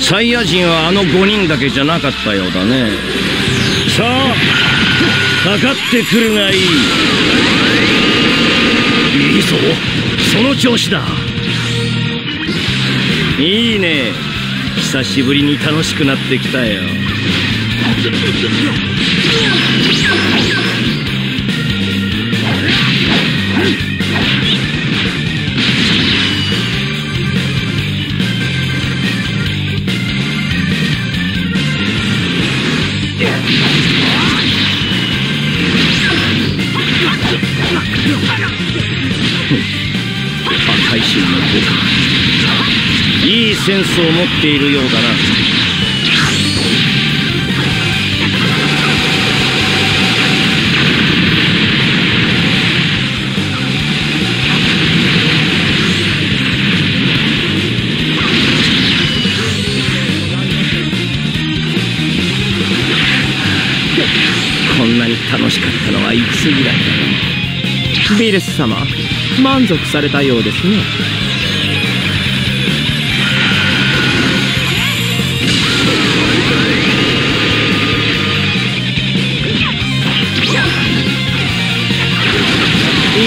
サイヤ人はあの5人だけじゃなかったようだね。さあ、かかってくるがいい。いいぞ、その調子だ。いいね、久しぶりに楽しくなってきたよ。破壊神の子か、いいセンスを持っているようだな。こんなに楽しかったのはいつ以来だろう。ヴィレス様、満足されたようですね。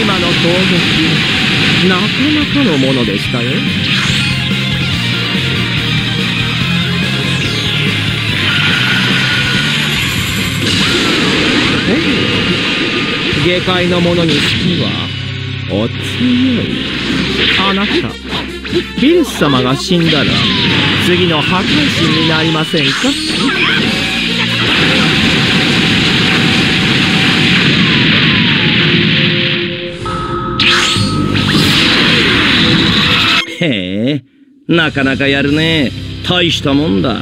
今の攻撃、なかなかのものでしたよ。下界の者に好きはお強い。あなた、ヴィレス様が死んだら次の破壊神になりませんか？へえ、なかなかやるね。大したもんだ。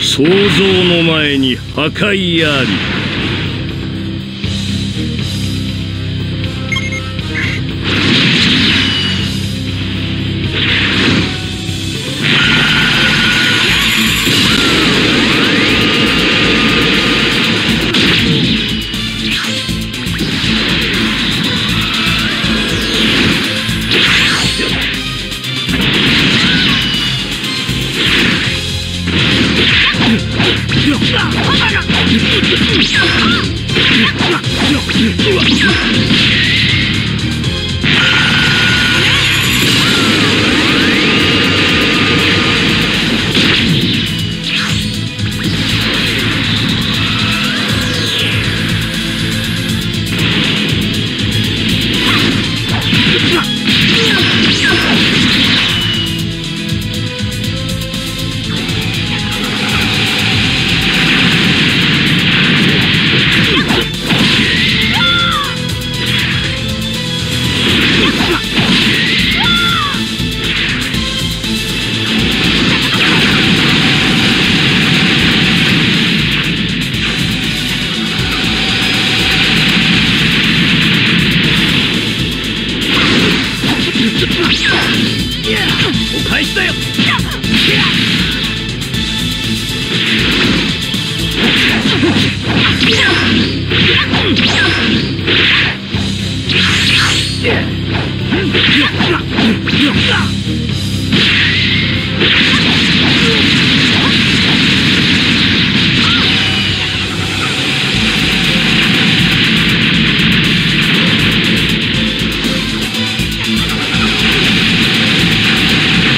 想像の前に破壊あり。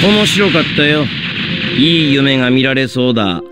面白かったよ。いい夢が見られそうだ。